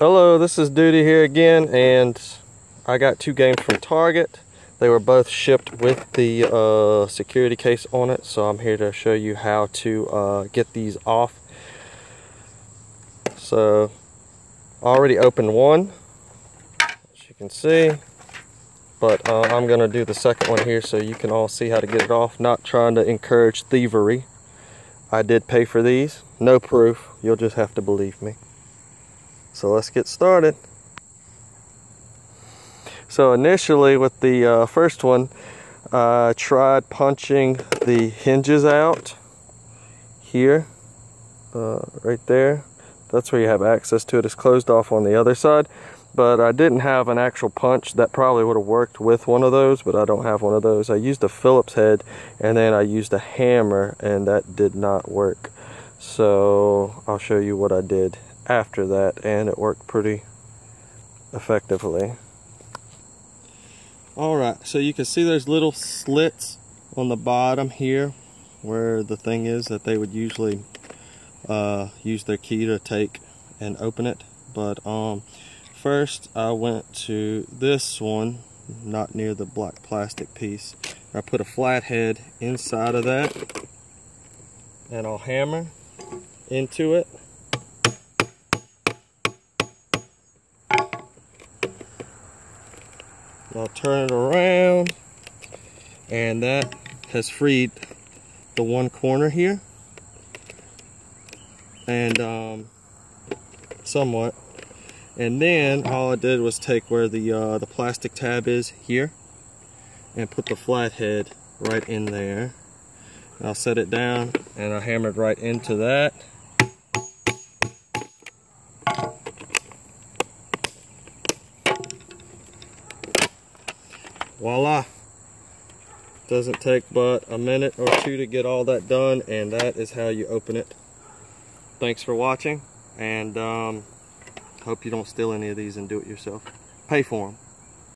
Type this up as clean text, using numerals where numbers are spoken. Hello, this is Duty here again, and I got two games from Target. They were both shipped with the security case on it, so I'm here to show you how to get these off. So, I already opened one, as you can see, but I'm going to do the second one here so you can all see how to get it off. Not trying to encourage thievery. I did pay for these. No proof. You'll just have to believe me. So let's get started. So initially with the first one, I tried punching the hinges out here, right there. That's where you have access to it. It's closed off on the other side, but I didn't have an actual punch. That probably would have worked with one of those, but I don't have one of those. I used a Phillips head and then I used a hammer, and that did not work. So I'll show you what I did after that, and it worked pretty effectively. Alright, so you can see those little slits on the bottom here where the thing is that they would usually use their key to take and open it. But first I went to this one, not near the black plastic piece. I put a flathead inside of that, and I'll hammer into it. I'll turn it around, and that has freed the one corner here, and somewhat. And then all I did was take where the plastic tab is here, and put the flathead right in there. And I'll set it down, and I hammered right into that. Voila! Doesn't take but a minute or two to get all that done, and that is how you open it. Thanks for watching, and hope you don't steal any of these and do it yourself. Pay for them.